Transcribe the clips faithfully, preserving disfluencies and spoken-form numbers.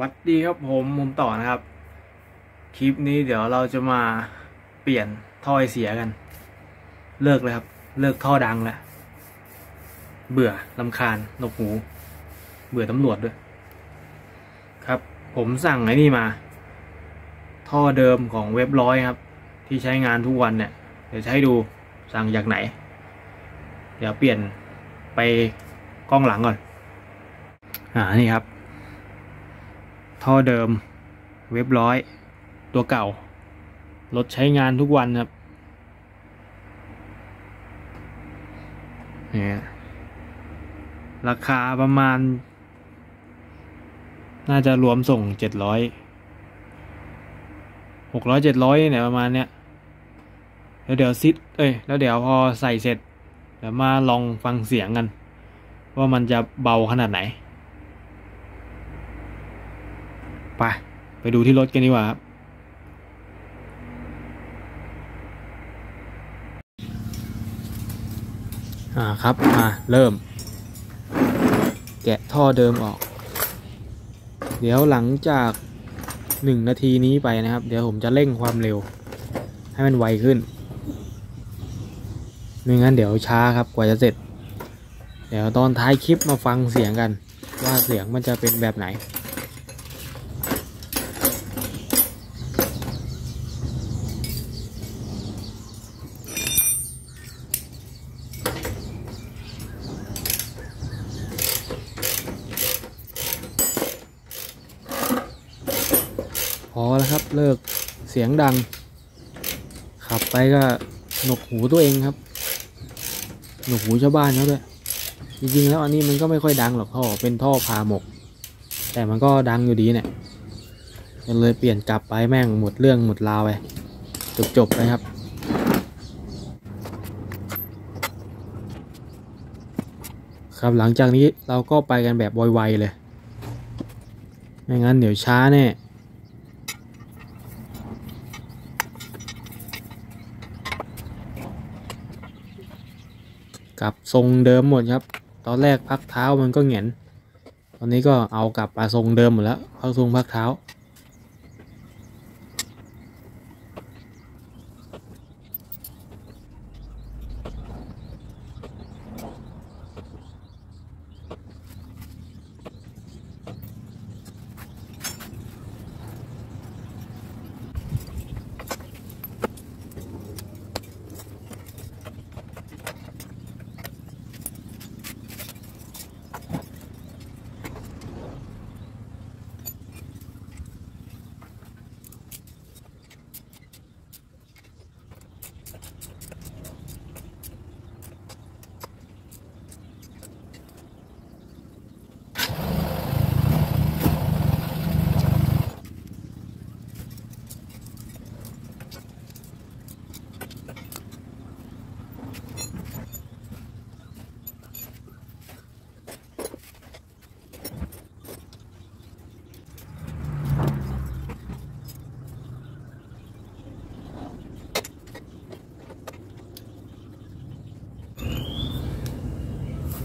หวัดดีครับผมผมต่อนะครับคลิปนี้เดี๋ยวเราจะมาเปลี่ยนท่อไอเสียกันเลิกเลยครับเลิกท่อดังแล้วเบื่อรำคาญนกหูเบื่อตำรวจด้วยครับผมสั่งไอ้นี่มาท่อเดิมของเว็บร้อยครับที่ใช้งานทุกวันเนี่ยเดี๋ยวใช้ดูสั่งจากไหนเดี๋ยวเปลี่ยนไปกล้องหลังก่อนอ่านี่ครับท่อเดิมเว็บร้อยตัวเก่ารถใช้งานทุกวันครับเนี่ยราคาประมาณน่าจะรวมส่งเจ็ดร้อยหกร้อยเจ็ดร้อยเนี่ยประมาณเนี้ยแล้วเดี๋ยวซิดเอ้ยแล้วเดี๋ยวพอใส่เสร็จเดี๋ยวมาลองฟังเสียงกันว่ามันจะเบาขนาดไหนไปไปดูที่รถกันดีกว่าครับอ่าครับมาเริ่มแกะท่อเดิมออกเดี๋ยวหลังจากหนึ่งนาทีนี้ไปนะครับเดี๋ยวผมจะเร่งความเร็วให้มันไวขึ้นไม่งั้นเดี๋ยวช้าครับกว่าจะเสร็จเดี๋ยวตอนท้ายคลิปมาฟังเสียงกันว่าเสียงมันจะเป็นแบบไหนพอแล้วครับเลิกเสียงดังขับไปก็หนวกหูตัวเองครับหนวกหูชาวบ้านเขาด้วยจริงๆแล้วอันนี้มันก็ไม่ค่อยดังหรอกท่อเป็นท่อพาหมกแต่มันก็ดังอยู่ดีเนี่ยเลยเปลี่ยนกลับไปแม่งหมดเรื่องหมดราวไปจบๆไปครับครับหลังจากนี้เราก็ไปกันแบบไวๆเลยไม่งั้นเดี๋ยวช้าแน่กลับทรงเดิมหมดครับตอนแรกพักเท้ามันก็เหงียนตอนนี้ก็เอากลับมาทรงเดิมหมดแล้วพักทรงพักเท้า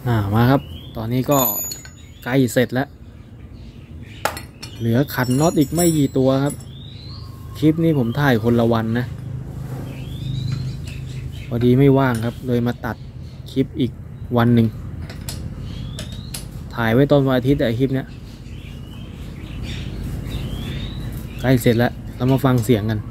อ่ามาครับตอนนี้ก็ใกล้เสร็จแล้วเหลือขันน็อตอีกไม่กี่ตัวครับคลิปนี้ผมถ่ายคนละวันนะพอดีไม่ว่างครับเลยมาตัดคลิปอีกวันหนึ่งถ่ายไว้ตอนวันอาทิตย์แต่คลิปเนี้ยใกล้เสร็จแล้วเรามาฟังเสียงกัน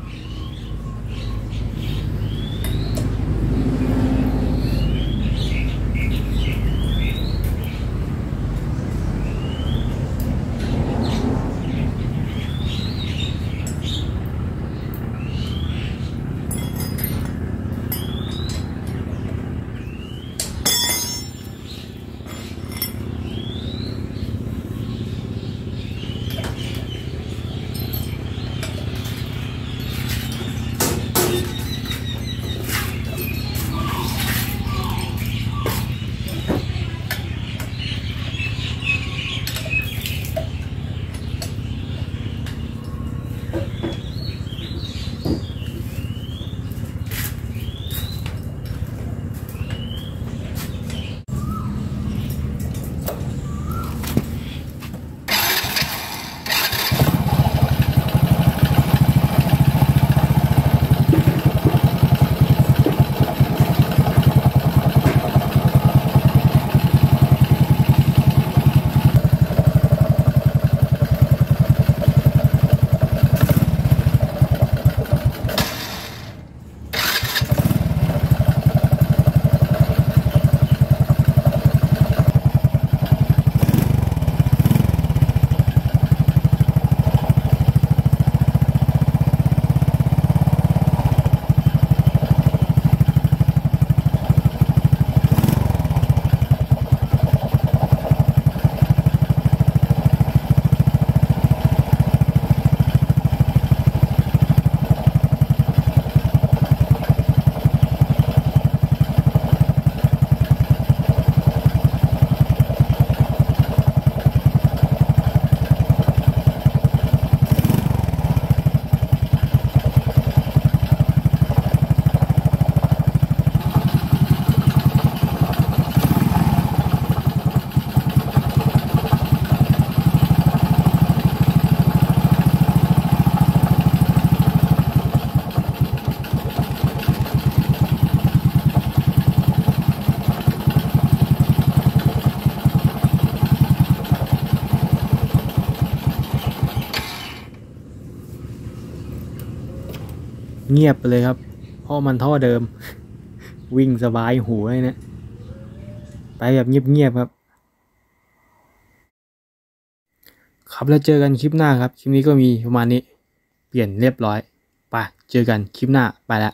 เงียบไปเลยครับเพราะมันท่อเดิม วิ่งสบายหูเลยเนี่ยไปแบบเงียบๆครับครับแล้วเจอกันคลิปหน้าครับคลิปนี้ก็มีประมาณนี้เปลี่ยนเรียบร้อยไปเจอกันคลิปหน้าไปละ